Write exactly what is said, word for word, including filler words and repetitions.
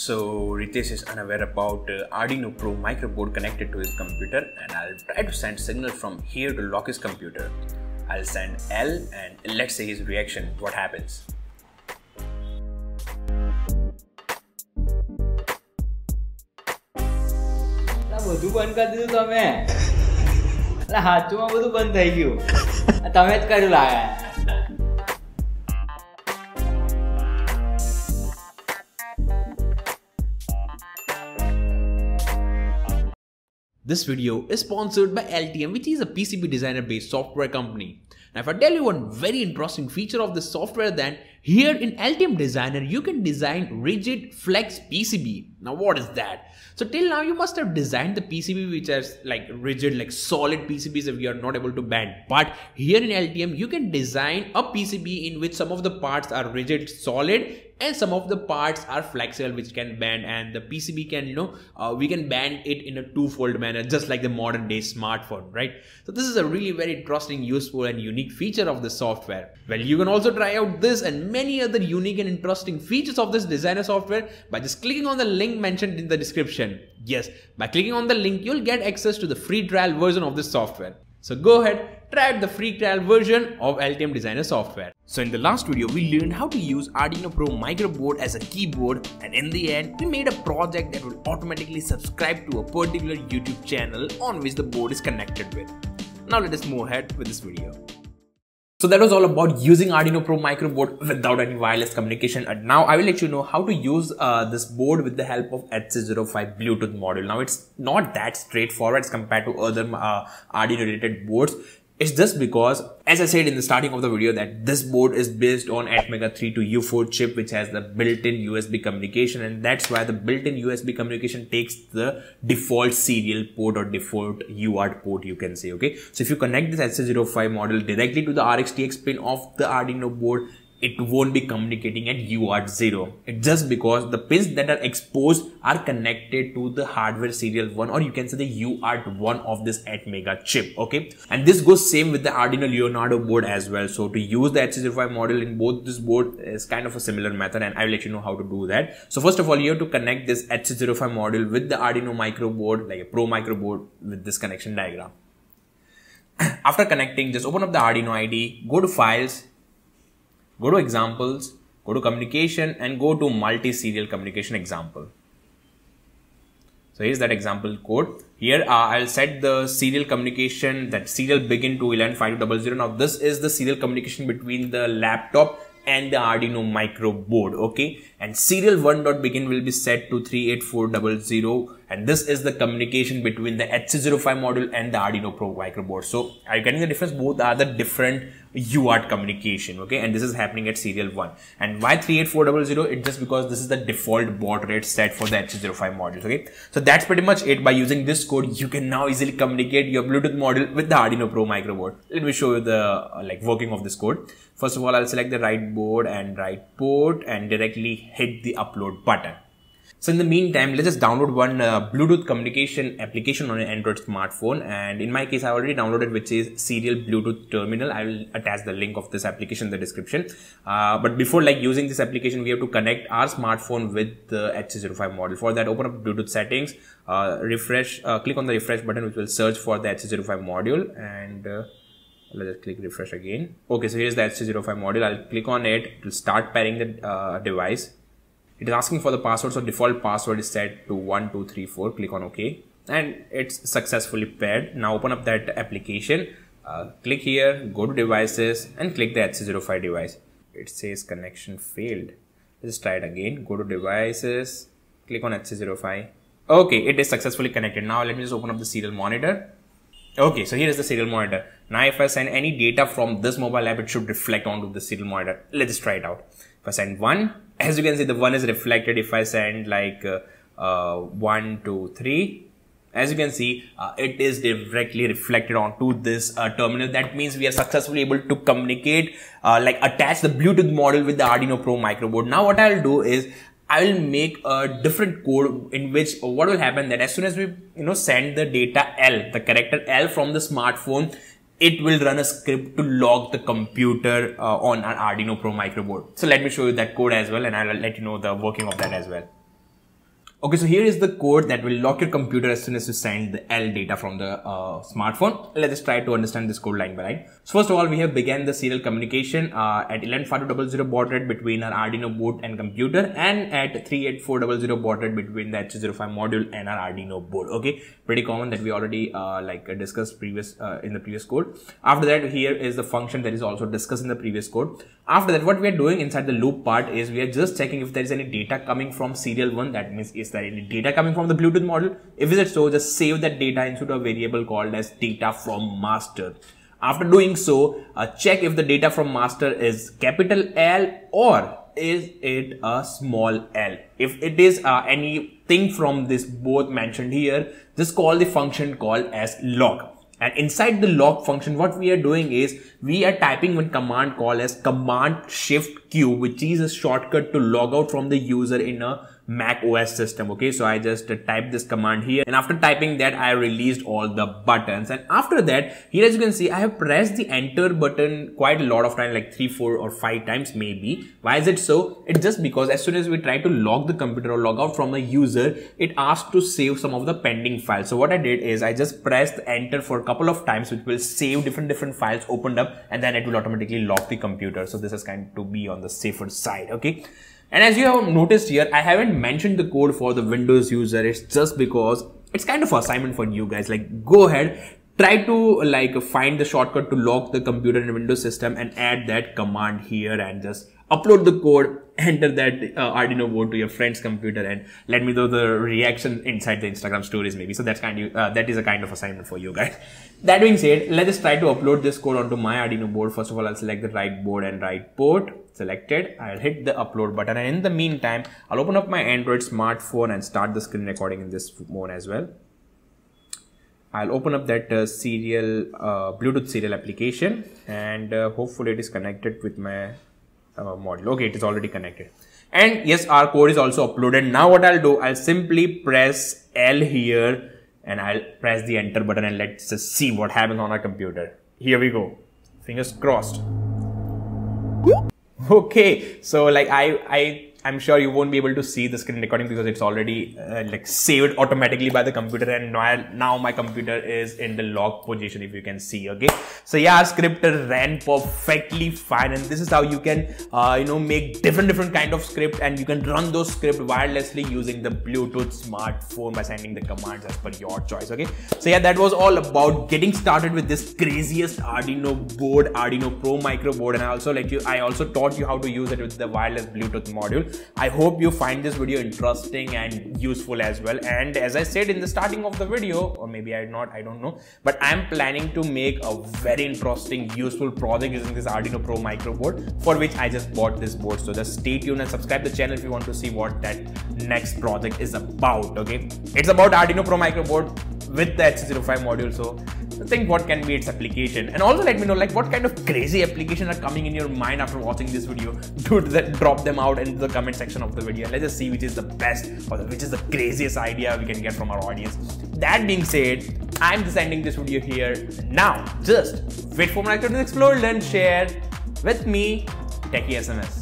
So Ritesh is unaware about uh, Arduino Pro Micro board connected to his computer, and I'll try to send signal from here to lock his computer. I'll send L and let's see his reaction, what happens. This video is sponsored by Altium, which is a P C B designer based software company. Now if I tell you one very interesting feature of this software, then here in Altium Designer you can design rigid flex P C B. Now what is that? So till now you must have designed the P C B which is like rigid, like solid P C Bs if you are not able to bend. But here in Altium you can design a P C B in which some of the parts are rigid, solid, and some of the parts are flexible which can bend, and the P C B can, you know, uh, we can bend it in a two-fold manner, just like the modern day smartphone, right? So this is a really very interesting, useful and unique feature of the software. Well, you can also try out this and many other unique and interesting features of this designer software by just clicking on the link mentioned in the description. Yes, by clicking on the link, you'll get access to the free trial version of this software. So go ahead, try out the free trial version of Altium Designer software. So in the last video, we learned how to use Arduino Pro Micro board as a keyboard, and in the end, we made a project that will automatically subscribe to a particular YouTube channel on which the board is connected with. Now let us move ahead with this video. So that was all about using Arduino Pro Micro board without any wireless communication, and now I will let you know how to use uh, this board with the help of H C zero five Bluetooth module. Now it's not that straightforward as compared to other uh, Arduino related boards. It's just because, as I said in the starting of the video, that this board is based on Atmega thirty-two U four chip which has the built-in U S B communication, and that's why the built-in U S B communication takes the default serial port or default U A R T port, you can say, okay? So if you connect this H C zero five module directly to the R X T X pin of the Arduino board, it won't be communicating at U A R T zero. It's just because the pins that are exposed are connected to the hardware serial one, or you can say the U A R T one of this Atmega chip, okay? And this goes same with the Arduino Leonardo board as well. So to use the H C zero five module in both this board is kind of a similar method, and I will let you know how to do that. So first of all, you have to connect this H C zero five module with the Arduino micro board, like a Pro Micro board, with this connection diagram. After connecting, just open up the Arduino I D E, go to Files, go to Examples, go to Communication, and go to Multi-Serial Communication Example. So here's that example code. Here uh, I'll set the serial communication, that serial begin to one one five zero zero. Now this is the serial communication between the laptop and the Arduino micro board, okay? And serial one.begin will be set to three eight four zero zero, and this is the communication between the H C zero five module and the Arduino Pro micro board. So are you getting the difference? Both are the different U A R T communication, okay? And this is happening at serial one. And why three eight four zero zero? It's just because this is the default baud rate set for the H C zero five modules, okay? So that's pretty much it. By using this code, you can now easily communicate your Bluetooth module with the Arduino Pro micro board. Let me show you the uh, like working of this code. First of all, I'll select the right board and right port and directly hit the upload button. So in the meantime, let's just download one uh, Bluetooth communication application on an Android smartphone. And in my case, I already downloaded, which is Serial Bluetooth Terminal. I will attach the link of this application in the description. Uh, but before like using this application, we have to connect our smartphone with the H C zero five model. For that, open up Bluetooth settings, uh, refresh, uh, click on the refresh button, which will search for the H C zero five module. And uh, let's just click refresh again. Okay, so here's the H C zero five module. I'll click on it to start pairing the uh, device. It is asking for the password, so default password is set to one two three four, click on OK, and it's successfully paired. Now open up that application, uh, click here, go to devices and click the H C zero five device. It says connection failed. Let's try it again, go to devices, click on H C zero five. Okay, it is successfully connected. Now let me just open up the serial monitor. Okay, so here is the serial monitor. Now if I send any data from this mobile app, it should reflect onto the serial monitor. Let's try it out. If I send one, as you can see, the one is reflected. If I send like uh, uh, one, two, three, as you can see, uh, it is directly reflected onto this uh, terminal. That means we are successfully able to communicate, uh, like attach the Bluetooth module with the Arduino Pro micro board. Now what I'll do is, I will make a different code in which what will happen that as soon as we, you know, send the data L, the character L from the smartphone, it will run a script to log the computer uh, on our Arduino Pro micro board. So let me show you that code as well, and I'll let you know the working of that as well. Okay, so here is the code that will lock your computer as soon as you send the L data from the uh, smartphone. Let us try to understand this code line by line. So first of all, we have began the serial communication uh, at eleven fifty-two hundred baud rate between our Arduino board and computer, and at three eighty-four hundred baud rate between the H C zero five module and our Arduino board. Okay, pretty common that we already uh, like discussed previous uh, in the previous code. After that, here is the function that is also discussed in the previous code. After that, what we are doing inside the loop part is we are just checking if there is any data coming from serial one. That means, is there any data coming from the Bluetooth module? If is it so, just save that data into a variable called as data from master. After doing so, uh, check if the data from master is capital L or is it a small L. If it is uh, anything from this both mentioned here, just call the function called as log. And inside the log function, what we are doing is we are typing one command called as command shift Q, which is a shortcut to log out from the user in a Mac O S system. Okay, so I just uh, type this command here, and after typing that I released all the buttons. And after that, here as you can see, I have pressed the enter button quite a lot of time, like three, four or five times maybe. Why is it so? It's just because as soon as we try to log the computer or log out from a user, it asks to save some of the pending files. So what I did is I just pressed enter for a couple of times, which will save different different files opened up, and then it will automatically lock the computer. So this is kind to be on the safer side. Okay. And as you have noticed here, I haven't mentioned the code for the Windows user. It's just because it's kind of an assignment for you guys. Like, go ahead, try to like find the shortcut to lock the computer in the Windows system and add that command here and just upload the code, enter that uh, Arduino board to your friend's computer, and let me know the reaction inside the Instagram stories maybe. So that's kind of, uh, that is a kind of assignment for you guys. That being said, let us try to upload this code onto my Arduino board. First of all, I'll select the right board and right port selected. I'll hit the upload button, and in the meantime, I'll open up my Android smartphone and start the screen recording in this mode as well. I'll open up that uh, serial uh, Bluetooth serial application, and uh, hopefully it is connected with my Uh, model. Okay, it is already connected, and yes, our code is also uploaded. Now what I'll do, I'll simply press L here and I'll press the enter button, and let's just see what happens on our computer. Here we go, fingers crossed. Okay, so like I I I'm sure you won't be able to see the screen recording because it's already uh, like saved automatically by the computer, and now, now my computer is in the log position, if you can see. Okay, so yeah, our script ran perfectly fine, and this is how you can uh, you know make different different kind of script, and you can run those script wirelessly using the Bluetooth smartphone by sending the commands as per your choice. Okay, so yeah, that was all about getting started with this craziest Arduino board, Arduino Pro Micro board, and I also like you I also taught you how to use it with the wireless Bluetooth module. I hope you find this video interesting and useful as well. And as I said in the starting of the video, or maybe I not, I don't know, but I'm planning to make a very interesting, useful project using this Arduino Pro Micro board, for which I just bought this board. So just stay tuned and subscribe the channel if you want to see what that next project is about. Okay, it's about Arduino Pro Micro board with the H C zero five module. So think what can be its application, and also let me know like what kind of crazy application are coming in your mind after watching this video. Do that, drop them out in the comment section of the video. Let's just see which is the best or which is the craziest idea we can get from our audience. That being said, I'm just ending this video here now. Just wait for my next video to explore, learn, share with me, Techie S M S.